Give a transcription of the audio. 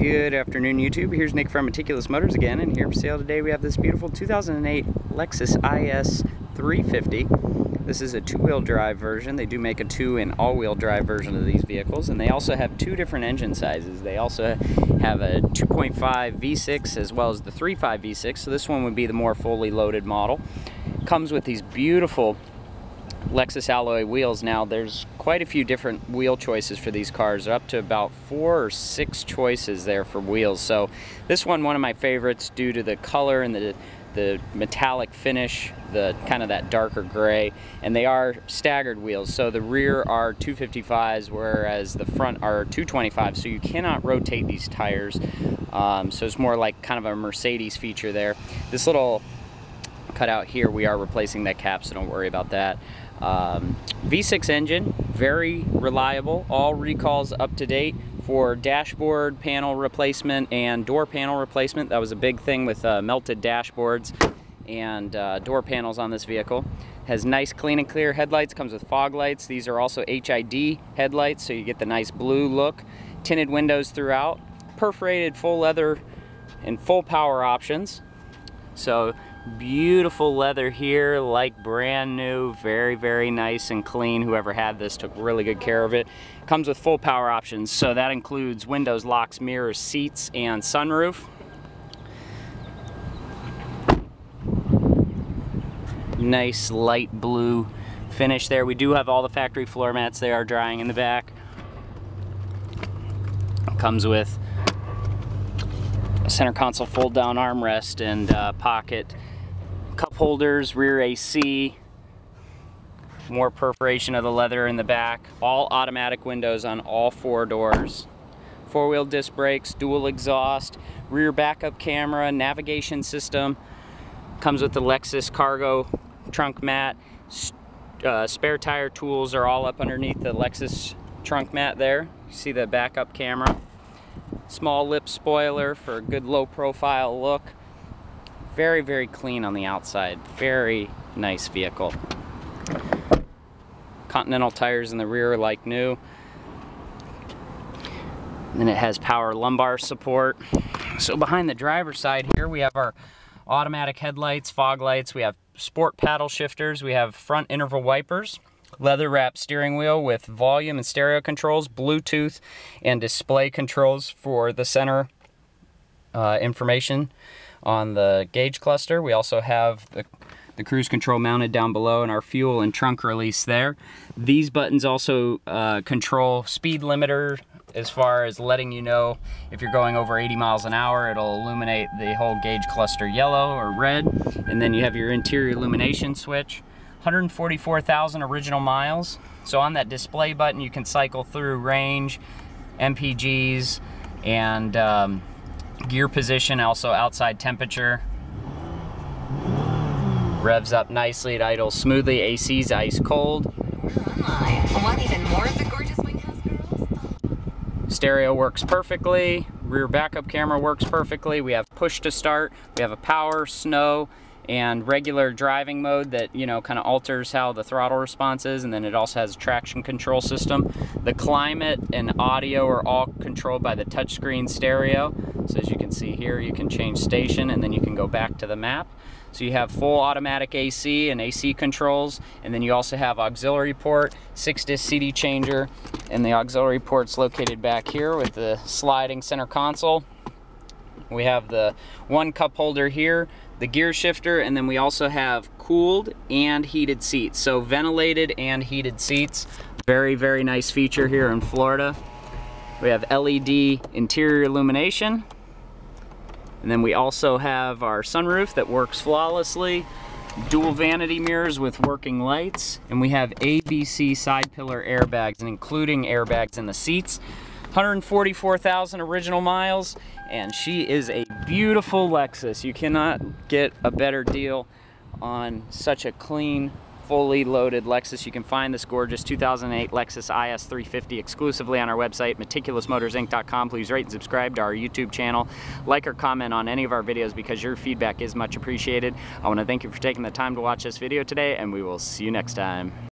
Good afternoon, YouTube. Here's Nick from Meticulous Motors again, and here for sale today we have this beautiful 2008 Lexus IS 350. This is a two-wheel drive version. They do make a two- and all-wheel drive version of these vehicles, and they also have two different engine sizes. They also have a 2.5 V6 as well as the 3.5 V6, so this one would be the more fully loaded model. Comes with these beautiful Lexus alloy wheels. Now there's quite a few different wheel choices for these cars, up to about 4 or 6 choices there for wheels. So this one of my favorites due to the color and the metallic finish, the kind of that darker gray, and they are staggered wheels. So the rear are 255s, whereas the front are 225s. So you cannot rotate these tires. So it's more like kind of a Mercedes feature there. This little cutout here, we are replacing that cap, so don't worry about that. V6 engine, very reliable, all recalls up to date for dashboard panel replacement and door panel replacement. That was a big thing with melted dashboards and door panels on this vehicle. Has nice clean and clear headlights, comes with fog lights. These are also HID headlights, so you get the nice blue look. Tinted windows throughout, perforated full leather and full power options. So beautiful leather here, like brand new, very nice and clean. Whoever had this took really good care of it. Comes with full power options, so that includes windows, locks, mirrors, seats, and sunroof. Nice light blue finish there. We do have all the factory floor mats. They are drying in the back. Comes with center console fold down armrest and pocket cup holders, rear AC, more perforation of the leather in the back, all automatic windows on all 4 doors, 4-wheel disc brakes, dual exhaust, rear backup camera, navigation system. Comes with the Lexus cargo trunk mat. Spare tire tools are all up underneath the Lexus trunk mat there. You see the backup camera. Small lip spoiler for a good low profile look. Very clean on the outside. Very nice vehicle. Continental tires in the rear are like new. And then it has power lumbar support. So behind the driver's side here we have our automatic headlights, fog lights, we have sport paddle shifters, we have front interval wipers, leather wrapped steering wheel with volume and stereo controls, Bluetooth and display controls for the center information on the gauge cluster. We also have the cruise control mounted down below and our fuel and trunk release there. These buttons also control speed limiter, as far as letting you know if you're going over 80 miles an hour, it'll illuminate the whole gauge cluster yellow or red. And then you have your interior illumination switch. 144,000 original miles. So on that display button, you can cycle through range, MPGs, and gear position, also outside temperature. Revs up nicely, it idles smoothly, AC's ice cold. Stereo works perfectly, rear backup camera works perfectly, we have push to start, we have a power, snow, and regular driving mode that, you know, kind of alters how the throttle response is, and then it also has a traction control system. The climate and audio are all controlled by the touchscreen stereo. So as you can see here, you can change station and then you can go back to the map. So you have full automatic AC and AC controls, and then you also have auxiliary port, 6-disc CD changer, and the auxiliary port's located back here with the sliding center console. We have the one cup holder here, the gear shifter, and then we also have cooled and heated seats. So ventilated and heated seats. Very nice feature here in Florida. We have LED interior illumination. And then we also have our sunroof that works flawlessly. Dual vanity mirrors with working lights. And we have ABC side pillar airbags, and including airbags in the seats. 144,000 original miles, and she is a beautiful Lexus. You cannot get a better deal on such a clean, fully loaded Lexus. You can find this gorgeous 2008 Lexus IS 350 exclusively on our website, meticulousmotorsinc.com. Please rate and subscribe to our YouTube channel. Like or comment on any of our videos because your feedback is much appreciated. I want to thank you for taking the time to watch this video today, and we will see you next time.